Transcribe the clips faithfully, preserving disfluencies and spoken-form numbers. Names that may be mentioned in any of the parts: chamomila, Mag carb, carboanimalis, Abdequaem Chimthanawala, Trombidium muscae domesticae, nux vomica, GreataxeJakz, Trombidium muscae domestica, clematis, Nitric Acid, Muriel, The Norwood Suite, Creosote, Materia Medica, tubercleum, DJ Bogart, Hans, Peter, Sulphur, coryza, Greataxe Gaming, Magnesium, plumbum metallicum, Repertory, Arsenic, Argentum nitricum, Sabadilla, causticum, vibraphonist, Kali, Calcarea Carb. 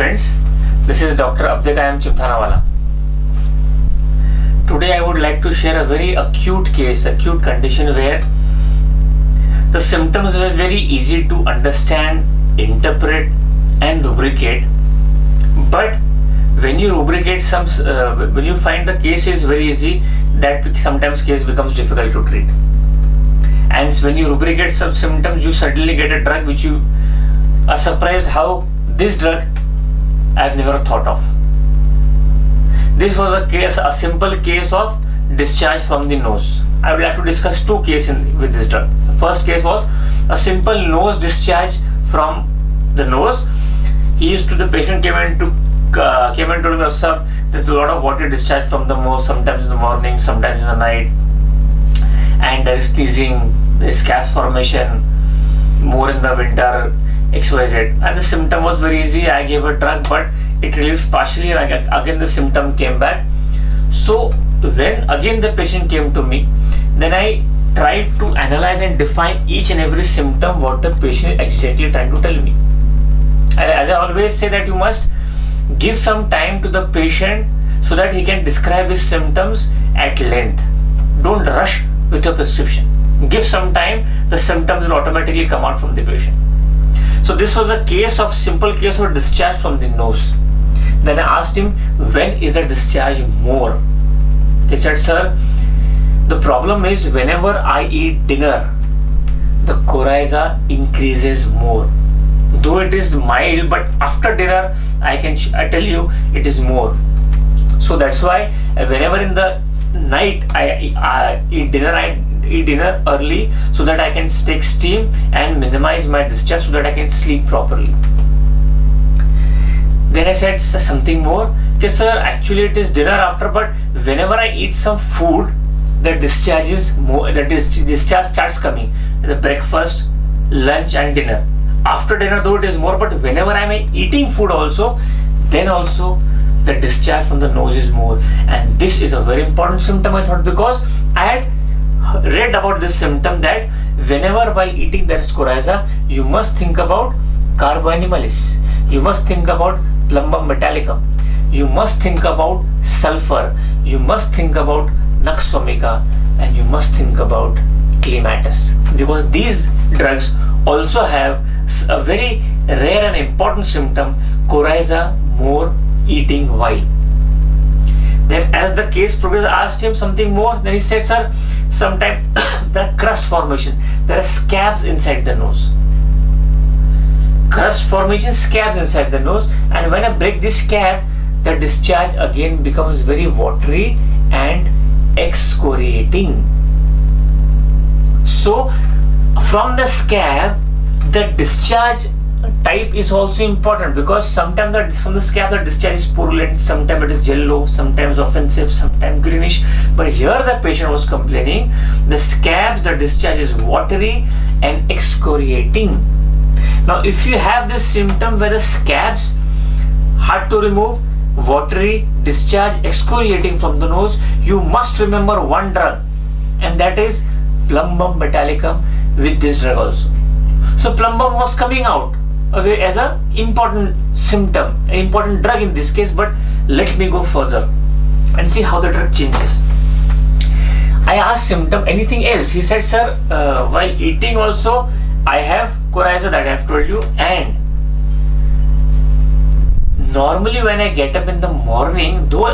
friends, this is Doctor Abdequaem Chimthanawala. Today I would like to share a very acute case, acute condition where the symptoms were very easy to understand, interpret and rubricate, but when you rubricate some, uh, when you find the case is very easy, that sometimes case becomes difficult to treat. And when you rubricate some symptoms, you suddenly get a drug which you are surprised how this drug I've never thought of. This was a case, a simple case of discharge from the nose. I would like to discuss two cases with this drug. The first case was a simple nose discharge from the nose. He used to, the patient came and took Uh, came and told me, sir, there's a lot of water discharge from the nose, sometimes in the morning, sometimes in the night, and there is sneezing, there is gas formation, more in the winter, X Y Z. And the symptom was very easy. I gave a drug, but it relieved partially, and again the symptom came back. So when again the patient came to me, then I tried to analyze and define each and every symptom what the patient exactly trying to tell me. And as I always say, that you must give some time to the patient so that he can describe his symptoms at length. Don't rush with a prescription. Give some time, the symptoms will automatically come out from the patient. So this was a case of simple case of discharge from the nose. Then I asked him, when is the discharge more? He said, sir, the problem is whenever I eat dinner, the coryza increases more. Though it is mild, but after dinner, I can I tell you it is more. So that's why whenever in the night I, I eat dinner, I eat dinner early so that I can take steam and minimize my discharge so that I can sleep properly. Then I said something more. Okay, sir, actually it is dinner after, but whenever I eat some food, the discharge is more. The discharge starts coming. The breakfast, lunch, and dinner. After dinner though it is more, but whenever I am eating food also, then also the discharge from the nose is more. And this is a very important symptom, I thought, because I had read about this symptom that whenever while eating there is coryza, you must think about carboanimalis, you must think about plumbum metallicum, you must think about sulphur, you must think about nux vomica, and you must think about clematis, because these drugs also have a very rare and important symptom, coryza more eating while. Then as the case progressed, I asked him something more. Then he said, sir, sometimes there are crust formation, there are scabs inside the nose. Crust formation, scabs inside the nose, and when I break this scab, the discharge again becomes very watery and excoriating. So from the scab, the discharge type is also important, because sometimes the, from the scab the discharge is purulent, sometimes it is yellow, sometimes offensive, sometimes greenish. But here the patient was complaining, the scabs, the discharge is watery and excoriating. Now if you have this symptom where the scabs, hard to remove, watery, discharge, excoriating from the nose, you must remember one drug, and that is plumbum metallicum. With this drug also, so plumbum was coming out away as a important symptom, an important drug in this case. But let me go further and see how the drug changes. I asked symptom, anything else? He said, sir, uh, while eating also I have coryza, that I have told you, and normally when I get up in the morning, though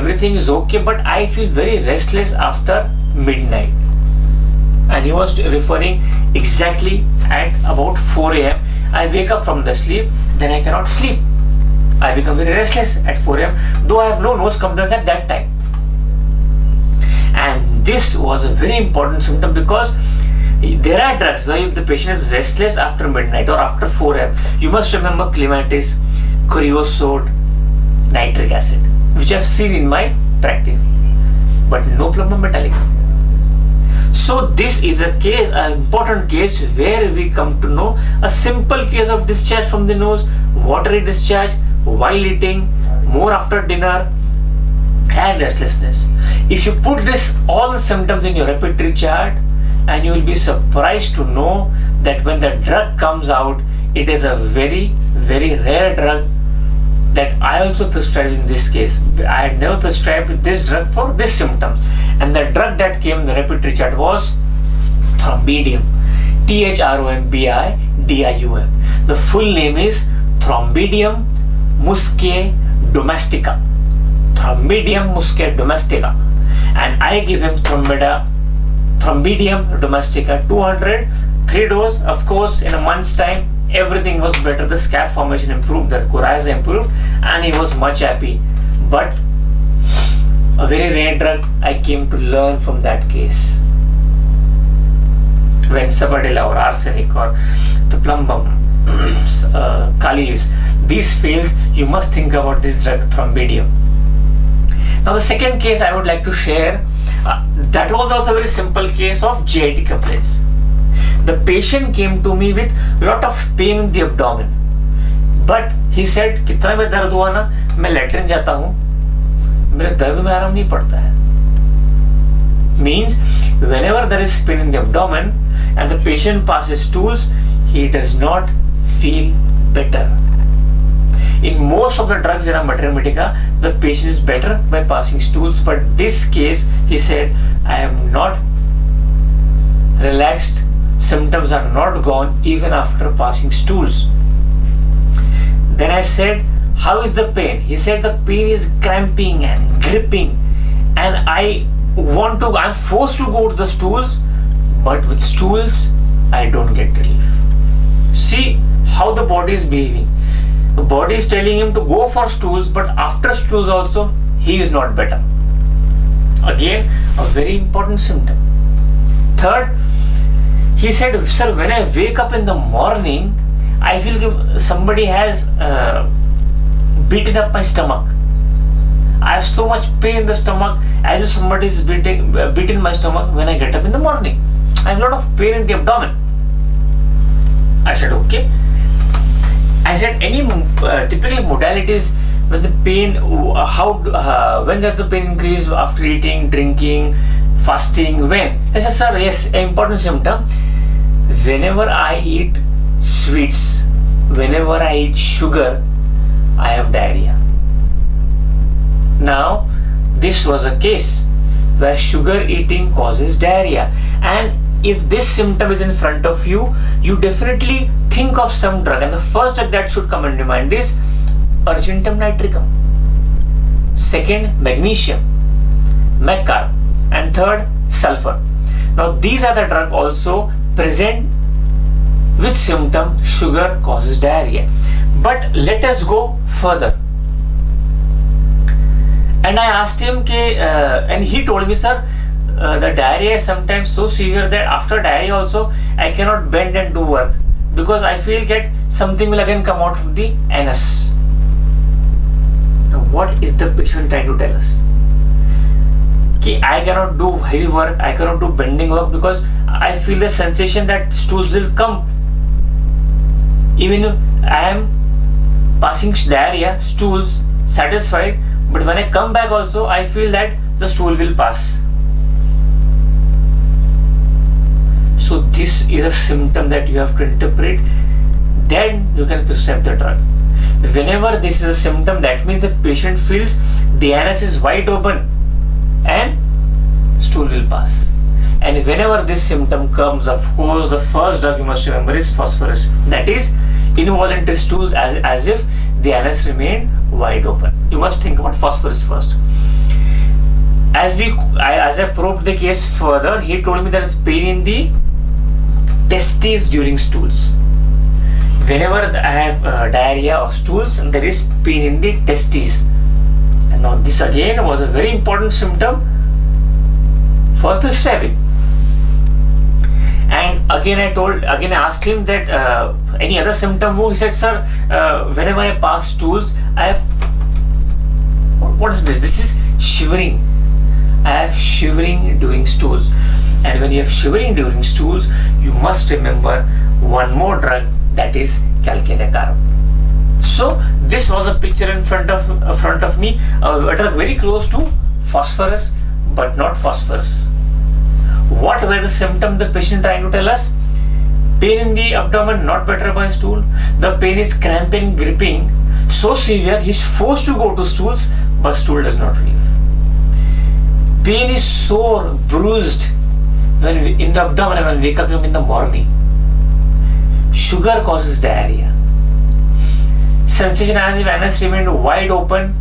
everything is okay, but I feel very restless after midnight. And he was referring exactly at about four A M I wake up from the sleep, then I cannot sleep. I become very restless at four A M though I have no nose complaints at that time. And this was a very important symptom, because there are drugs where if the patient is restless after midnight or after four A M you must remember clematis, creosote, nitric acid, which I have seen in my practice, but no plumbum metallicum. So this is a case, an important case where we come to know a simple case of discharge from the nose, watery discharge while eating, more after dinner, and restlessness. If you put this all the symptoms in your repertory chart, and you will be surprised to know that when the drug comes out, it is a very, very rare drug that I also prescribed in this case. I had never prescribed this drug for this symptom, and the drug that came in the repertory chart was Trombidium, T H R O M B I D I U M. The full name is Trombidium muscae domestica, Trombidium muscae domestica, and I give him Thrombida, Trombidium domestica two hundred, three dose. Of course, in a month's time, everything was better. The scab formation improved, the coryza improved, and he was much happy. But a very rare drug I came to learn from that case. When Sabadilla or Arsenic or the plumbum uh, Kalis, these fails, you must think about this drug Trombidium. Now the second case I would like to share, uh, that was also a very simple case of G I T complaints. The patient came to me with lot of pain in the abdomen, but he said, कितना भी दर्द हुआ ना, मैं latrine जाता हूँ, मेरे दर्द में आराम नहीं पड़ता है. Means whenever there is pain in the abdomen and the patient passes stools, he does not feel better. In most of the drugs in our Materia Medica, the patient is better by passing stools, but this case, he said, I am not relaxed. Symptoms are not gone even after passing stools. Then I said, how is the pain? He said, the pain is cramping and gripping, and I want to, I'm forced to go to the stools, but with stools, I don't get relief. See how the body is behaving. The body is telling him to go for stools, but after stools also, he is not better. Again, a very important symptom. Third, he said, sir, when I wake up in the morning, I feel somebody has uh, beaten up my stomach. I have so much pain in the stomach, as if somebody is beating, uh, beating my stomach when I get up in the morning. I have a lot of pain in the abdomen. I said, okay. I said, any uh, typical modalities when the pain, uh, how, uh, when does the pain increase after eating, drinking, fasting, when? I said, sir, yes, an important symptom. Whenever I eat sweets, whenever I eat sugar, I have diarrhea. Now, this was a case where sugar eating causes diarrhea. And if this symptom is in front of you, you definitely think of some drug. And the first drug that should come into mind is Argentum nitricum. Second, Magnesium, Mag carb. And third, Sulphur. Now, these are the drugs also present with symptom sugar causes diarrhea. But let us go further. And I asked him, ke, uh, and he told me, sir, uh, the diarrhea is sometimes so severe that after diarrhea also, I cannot bend and do work because I feel that something will again come out of the anus. Now, what is the patient trying to tell us? I cannot do heavy work, I cannot do bending work because I feel the sensation that stools will come. Even if I am passing diarrhea, stools, satisfied, but when I come back also, I feel that the stool will pass. So this is a symptom that you have to interpret, then you can prescribe the drug. Whenever this is a symptom, that means the patient feels the anus is wide open and stool will pass. And whenever this symptom comes, of course, the first drug you must remember is phosphorus. That is involuntary stools as, as if the anus remained wide open. You must think about phosphorus first. As we, I, as I probed the case further, he told me there is pain in the testes during stools. Whenever I have uh, diarrhea or stools, there is pain in the testes. Now, this again was a very important symptom for prescribing. And again, I told, again, I asked him that uh, any other symptom. He said, sir, uh, whenever I pass stools, I have what is this? This is shivering. I have shivering during stools. And when you have shivering during stools, you must remember one more drug, that is Calcarea Carb. So this was a picture in front of uh, front of me, uh, a drug very close to phosphorus, but not phosphorus. What were the symptoms the patient trying to tell us? Pain in the abdomen, not better by stool. The pain is cramping, gripping. so severe he's forced to go to stools, but stool does not leave. Pain is sore, bruised when we, in the abdomen when we wake up in the morning. Sugar causes diarrhea. Sensation as if anus remained wide open.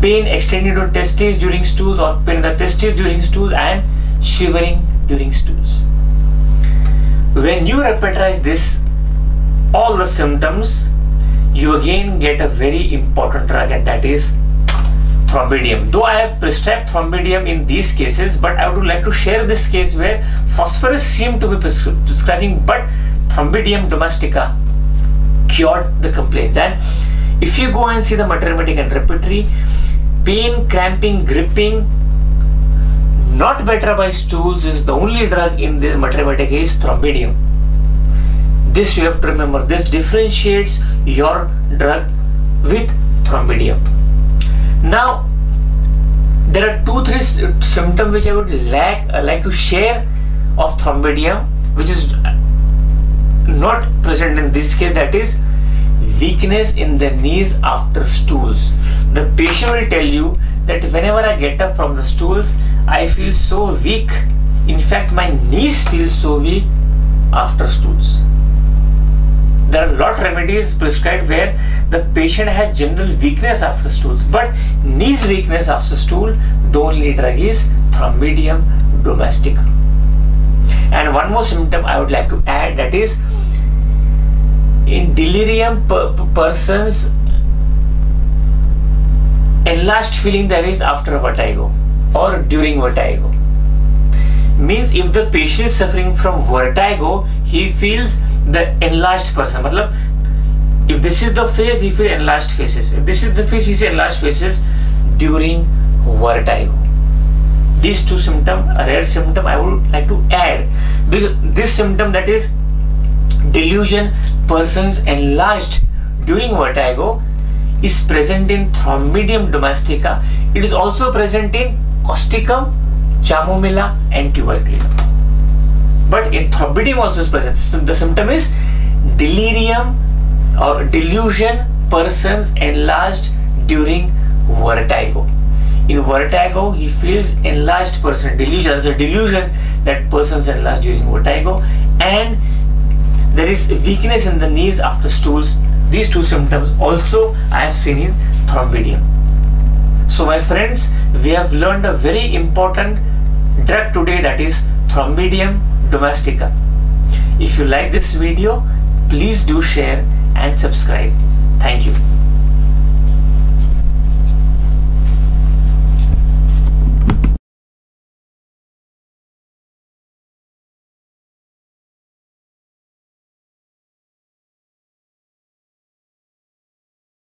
Pain extending to testes during stools or pain in the testes during stools and shivering during stools. When you repertorize this, all the symptoms, you again get a very important drug, and that is Trombidium. Though I have prescribed Trombidium in these cases, but I would like to share this case where phosphorus seemed to be prescri prescribing, but Trombidium domestica cured the complaints. And if you go and see the Materia Medica and Repertory, pain, cramping, gripping, not better by stools is the only drug in the Materia Medica is Trombidium. This you have to remember. This differentiates your drug with Trombidium. Now, there are two, three symptoms which I would like, uh, like to share of Trombidium, which is not present in this case, that is weakness in the knees after stools. The patient will tell you that whenever I get up from the stools, I feel so weak. In fact, my knees feel so weak after stools. There are a lot of remedies prescribed where the patient has general weakness after stools, but knees weakness after stool, the only drug is Trombidium domesticum. And one more symptom I would like to add, that is in delirium per persons enlarged feeling there is after vertigo or during vertigo. Means if the patient is suffering from vertigo, he feels the enlarged person. Matlab, if this is the face, he feels enlarged faces. If this is the face, he sees enlarged faces during vertigo. These two symptoms, a rare symptom, I would like to add, because this symptom, that is delusion, persons enlarged during vertigo, is present in Trombidium domestica. It is also present in causticum, chamomila, and tubercleum. But in Trombidium also is present. So the symptom is delirium or delusion, persons enlarged during vertigo. In vertigo, he feels enlarged person, delusion, as a delusion that persons enlarged during vertigo. And there is weakness in the knees after stools. These two symptoms also I have seen in Trombidium. So my friends, we have learned a very important drug today, that is Trombidium domestica. If you like this video, please do share and subscribe. Thank you.